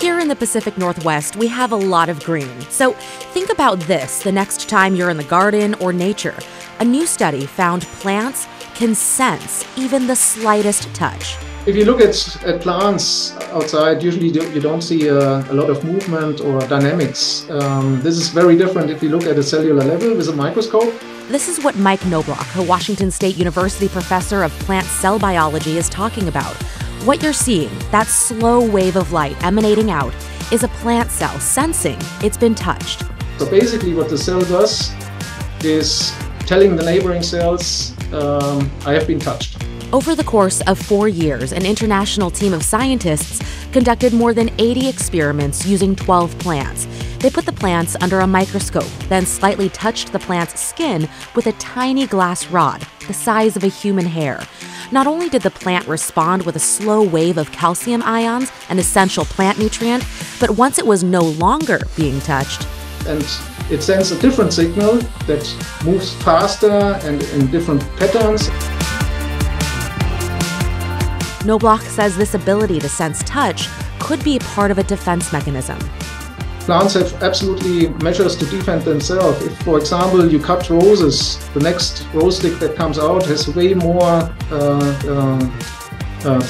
Here in the Pacific Northwest, we have a lot of green. So think about this the next time you're in the garden or nature. A new study found plants can sense even the slightest touch. If you look at plants outside, usually you don't see a lot of movement or dynamics. This is very different if you look at a cellular level with a microscope. This is what Mike Knobloch, a Washington State University professor of plant cell biology, is talking about. What you're seeing, that slow wave of light emanating out, is a plant cell sensing it's been touched. So basically what the cell does is telling the neighboring cells, I have been touched. Over the course of 4 years, an international team of scientists conducted more than 80 experiments using 12 plants. They put the plants under a microscope, then slightly touched the plant's skin with a tiny glass rod, the size of a human hair. Not only did the plant respond with a slow wave of calcium ions, an essential plant nutrient, but once it was no longer being touched, and it sends a different signal that moves faster and in different patterns. Knobloch says this ability to sense touch could be part of a defense mechanism. Plants have absolutely measures to defend themselves. If, for example, you cut roses, the next rose stick that comes out has way more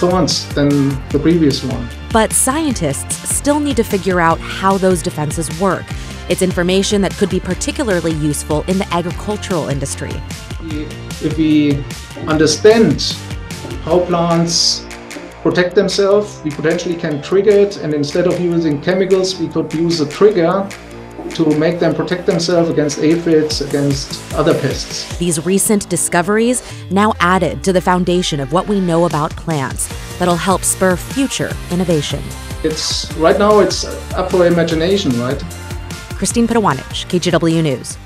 thorns than the previous one. But scientists still need to figure out how those defenses work. It's information that could be particularly useful in the agricultural industry. If we understand how plants protect themselves, we potentially can trigger it, and instead of using chemicals, we could use a trigger to make them protect themselves against aphids, against other pests. These recent discoveries now added to the foundation of what we know about plants that'll help spur future innovation. Right now it's up for imagination, right? Christine Petrowanich, KGW News.